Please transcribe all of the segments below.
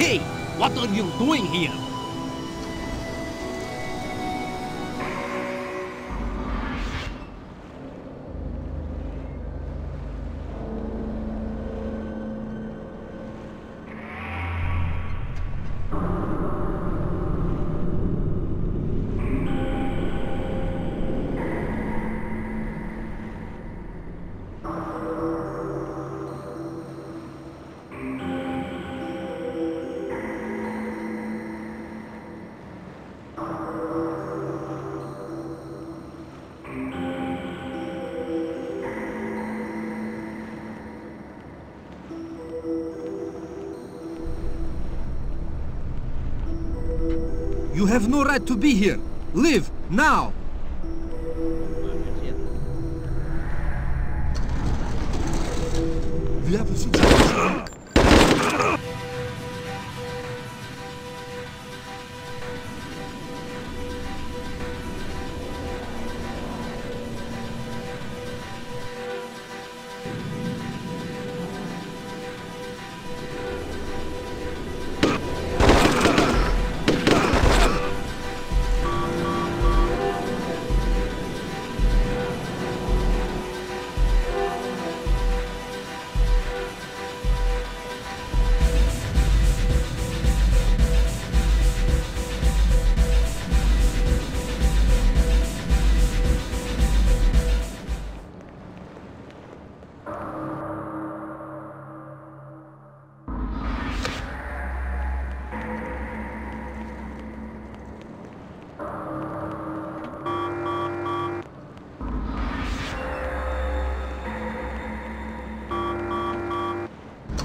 Hey, what are you doing here? You have no right to be here. Leave, now!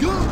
Go!